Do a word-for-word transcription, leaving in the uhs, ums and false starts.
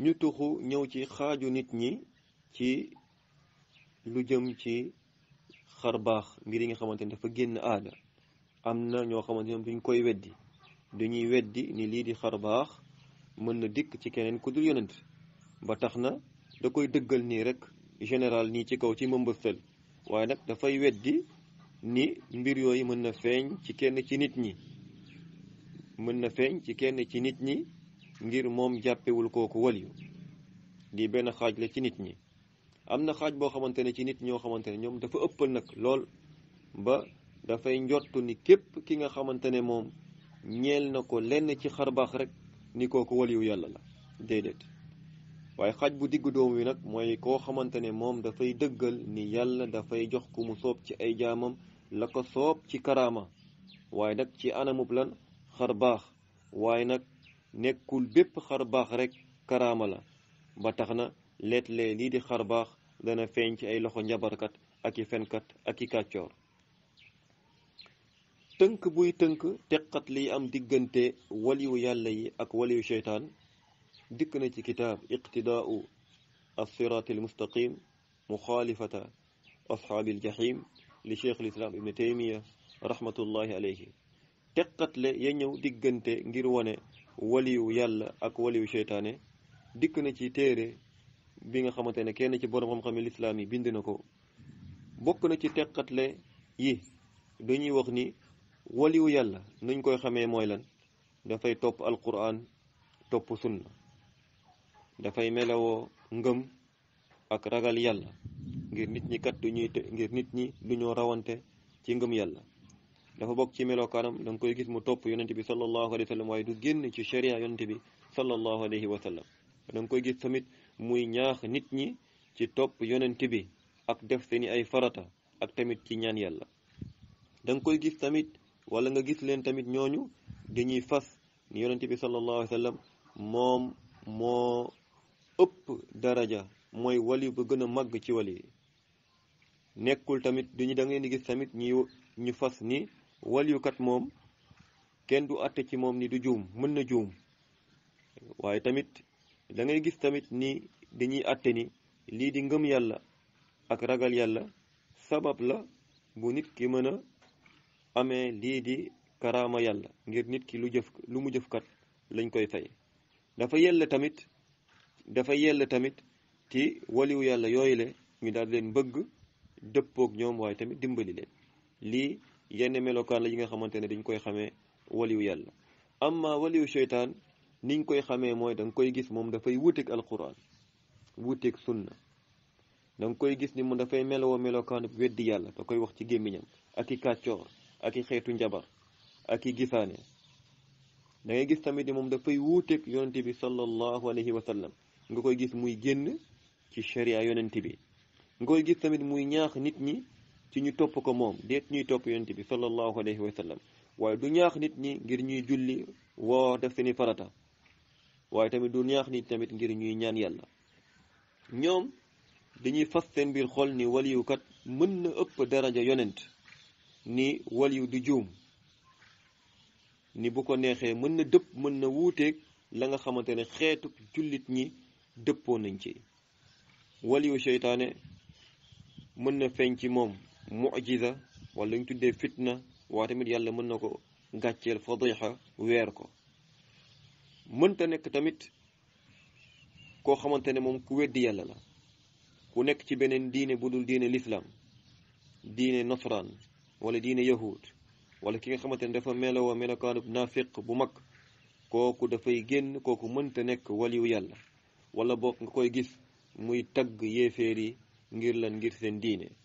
ñu tuxu ñëw ci xaaju nit ñi ci lu jëm ci xarbaax mbir yi nga xamante ne dafa génn aada am na ñoo xamante ne duñ koy weddi dañuy weddi ni lii di xarbaax mën na dikk ci keneen ku dul yonent ba tax na da koy dëggal nii rek général nii ci kaw ci mëmbësal waaye nag dafay weddi ni mbir yooyu mën na feeñ ci kenn ci nit ñi mën na feeñ ci kenn ci nit ñi ngir moom jàppewul kooku waliyu di benn xaaj la ci nit ñi am na xaaj boo xamante ne ci nit ñoo xamante ne ñoom dafa ëppal nag lool ba dafay njottu ni képp ki nga xamante ne moom ñeel na ko lenn ci xarbaax rek ni kooku waliyu yàlla la déedéet waaye xaaj bu diggu doom wi nag mooy koo xamante ne moom dafay dëggal ni yàlla dafay jox ku mu soob ci ay jaamam la ko soob ci karaama waaye nag ci anamub lan xarbaax waaye nag nekkul bépp xarbaax rek karaama la ba tax na leet-lee lii di xarbaax dana feeñ ci ay loxo njabarkat ak i fenkat ak i kàccoor tënk buy tënk teqat liy am diggante waliyu yàlla yi ak waliyu seytaan dikk na ci kitaab iqtidaau as-siraat al-mustaqim muxaalifata ashaabil jaxiim li cheikh al-islam ibn taymiya rahmatullahi alayhi teqatle ya ñëw diggante ngir wone waliyu yàlla ak waliyu seytaane dikk na ci téere bi nga xamante ne kenn ci borom xam-xam yi lislaam yi bind na ko bokk na ci teqatle yi dañuy wax ni waliyu yàlla nuñ koy xamee mooy lan dafay topp alquran topp sunna dafay melawoo ngëm ak ragal yàlla ngir nit ñi kat duñuy ngir nit ñi duñoo rawante ci ngëm yàlla dafa bokk ci melokaanam da nga koy gis mu topp yonente bi sallallahu alayhi wa sallam waaye du génn ci sharia yonente bi sallallahu alayhi wa sallam da nga koy gis tamit muy ñaax nit ñi ci topp yonente bi ak def seeni ay farata ak tamit ci ñaan yàlla da nga koy gis tamit wala nga gis leen tamit ñooñu dañuy fas ni yonente bi sallallahu alayhi wa sallam moom moo ëpp daraja mooy wali ba gën a màgg ci wali nekkul tamit duñu da ngeen di gis tamit ñi ñu fas ni waliyukat moom kenn du atte ci moom ni du juum mën na juum waaye tamit da ngay gis tamit ni dañuy atte ni lii di ngëm yàlla ak ragal yàlla sabab la bu nit ki mën a amee lii di karaama yàlla ngir nit ki lu jëf lu mu jëfkat lañ koy fay dafa yella tamit dafa yella tamit ci waliyu yàlla yooyu le ñu daal leen bëgg dëppoog ñoom waaye tamit dimbali leen lii yenn melokaan la yi nga xamante ne dañ koy xamee waliyu yàlla amma waliyu seytaan niñ koy xamee mooy da nga koy gis moom dafay wuuteeg alquran wuuteeg sunna da nga koy gis ni moom dafay meloo melokaan weddi yàlla da koy wax ci gémmiñam ak i kàccoor ak i xeetu njabar ak i gisaane da ngay gis tamit ni moom dafay wuuteeg yonent bi sallallahu alayhi wa sallam nga koy gis muy génn ci sharia yonent bi nga koy gis tamit muy ñaax nit ñi ci ñu topp ko moom déet ñuy topp yonent bi sallallahu alayhi wa sallam waaye du ñaax nit ñi ngir ñuy julli woo def seeni farata waaye tamit du ñaax nit tamit ngir ñuy ñaan yàlla ñoom dañuy fas seen biir xol ni waliyu kat mën na ëpp daraja yonent ni waliyu du juum ni bu ko neexee mën na dëpp mën na wuuteeg la nga xamante ne xeetu jullit ñi dëppoo nañ ci waliyu seytaane mën na feeñ ci moom mujiza wala ñu tuddee fitna waa tamit yàlla mën na ko gàcceel fadiha weer ko mënta nekk tamit koo xamante ne moom ku weddi yàlla la ku nekk ci beneen diine bu dul diine l'islam diine nasran wala diine yahud wala ki nga xamante ne dafa meloo melokaanub naafiq bu mag kooku dafay génn kooku mënta nekk waliyu yàlla wala bokk nga koy gis muy tagg yéeféer yi ngir lan ngir seen diine